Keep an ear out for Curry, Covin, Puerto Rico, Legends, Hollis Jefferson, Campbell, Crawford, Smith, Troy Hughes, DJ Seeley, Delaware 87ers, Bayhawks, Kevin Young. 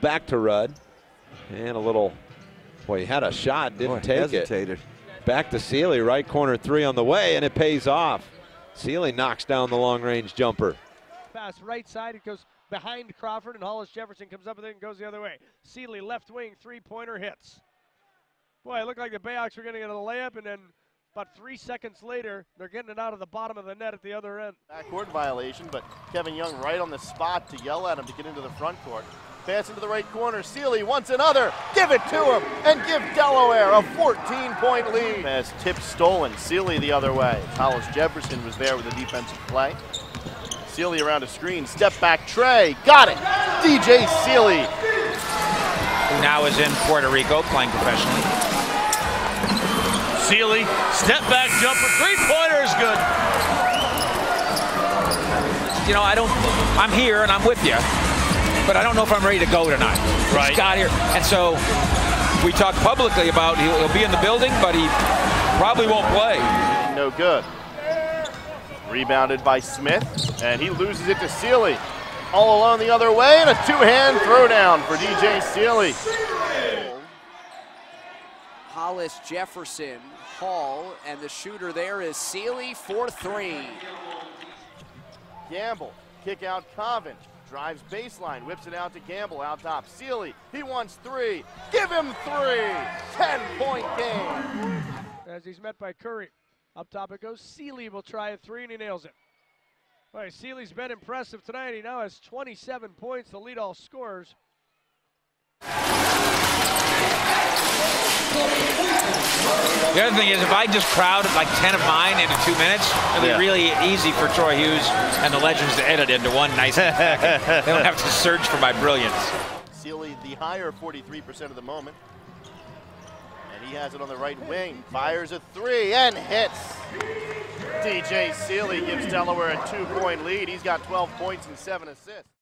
back to Rudd. And a little, boy, he had a shot, didn't take hesitated. It. Back to Seeley, right corner three on the way, and it pays off. Seeley knocks down the long-range jumper. Pass right side, it goes behind Crawford, and Hollis Jefferson comes up with it and goes the other way. Seeley, left wing, three-pointer hits. Boy, it looked like the Bayhawks were going to get a layup, and then about 3 seconds later, they're getting it out of the bottom of the net at the other end. Backcourt violation, but Kevin Young right on the spot to yell at him to get into the front court. Pass into the right corner. Seeley wants another. Give it to him and give Delaware a 14-point lead. Pass tip stolen. Seeley the other way. Hollis Jefferson was there with a defensive play. Seeley around a screen. Step back. Trey got it. DJ Seeley, who now is in Puerto Rico playing professionally. Seeley step back jumper. Three-pointer is good. You know, I'm here and I'm with you, but I don't know if I'm ready to go tonight. Right. He got here, and so we talked publicly about he'll be in the building, but he probably won't play. No good. Rebounded by Smith, and he loses it to Seeley. All alone the other way, and a two-hand throwdown for DJ Seeley. Hollis Jefferson, Hall, and the shooter there is Seeley for three. Campbell, kick out Covin. Drives baseline, whips it out to Campbell, out top. Seeley, he wants three. Give him three. 10-point game. As he's met by Curry. Up top it goes. Seeley will try a three, and he nails it. All right, Seeley's been impressive tonight. He now has 27 points to lead all scorers. The other thing is, if I just crowd like 10 of mine into 2 minutes, it'll be really easy for Troy Hughes and the Legends to edit into one nice second. They don't have to search for my brilliance. Seeley, the higher 43% of the moment. And he has it on the right wing. Fires a three and hits. DJ Seeley gives Delaware a 2-point lead. He's got 12 points and 7 assists.